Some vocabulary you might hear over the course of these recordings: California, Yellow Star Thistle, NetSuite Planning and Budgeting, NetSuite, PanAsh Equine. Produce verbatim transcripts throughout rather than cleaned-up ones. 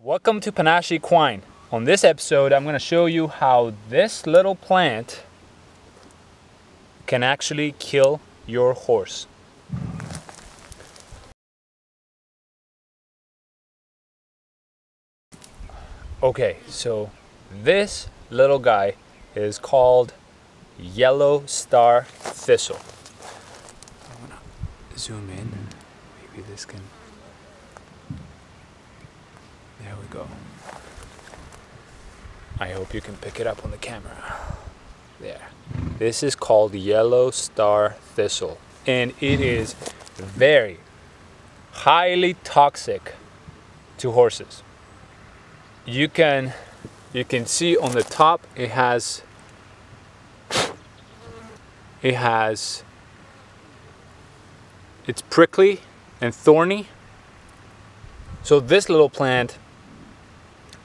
Welcome to PanAsh Equine. On this episode, I'm going to show you how this little plant can actually kill your horse. Okay, so this little guy is called Yellow Star Thistle. I'm going to zoom in. Maybe this can... There we go. I hope you can pick it up on the camera. There. This is called Yellow Star Thistle, and it is very highly toxic to horses. You can you can see on the top it has it has it's prickly and thorny. So this little plant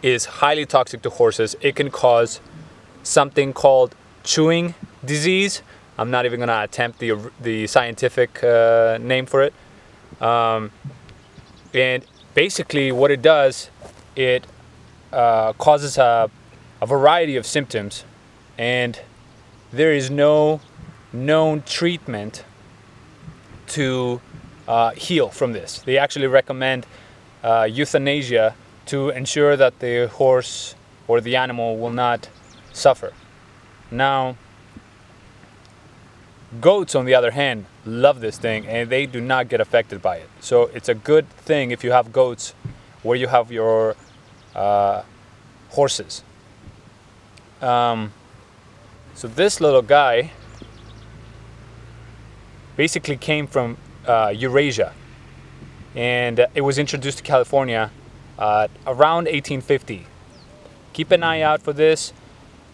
is highly toxic to horses. It can cause something called chewing disease. I'm not even gonna attempt the, the scientific uh, name for it. Um, and basically what it does, it uh, causes a, a variety of symptoms, and there is no known treatment to uh, heal from this. They actually recommend uh, euthanasia to ensure that the horse or the animal will not suffer. Now, goats, on the other hand, love this thing and they do not get affected by it. So it's a good thing if you have goats where you have your uh, horses. Um, so this little guy basically came from uh, Eurasia, and it was introduced to California Uh, around eighteen fifty. Keep an eye out for this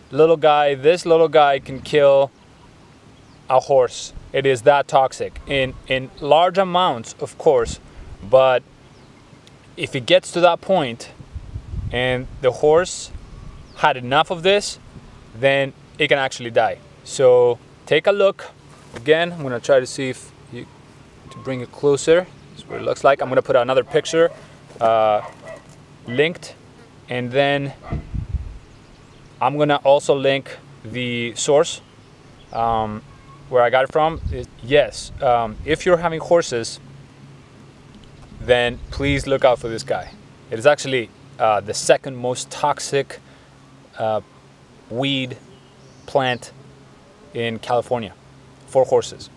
little guy. This little guy can kill a horse. It is that toxic in in large amounts, of course, but if it gets to that point and the horse had enough of this, then it can actually die. So take a look. Again, I'm gonna try to see if you to bring it closer. That's what it looks like. I'm gonna put another picture uh, linked, and then I'm gonna also link the source um, where I got it from. It, yes, um, if you're having horses, then please look out for this guy. It is actually uh, the second most toxic uh, weed plant in California for horses.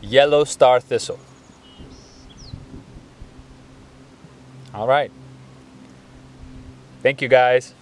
Yellow Star Thistle. All right. Thank you guys.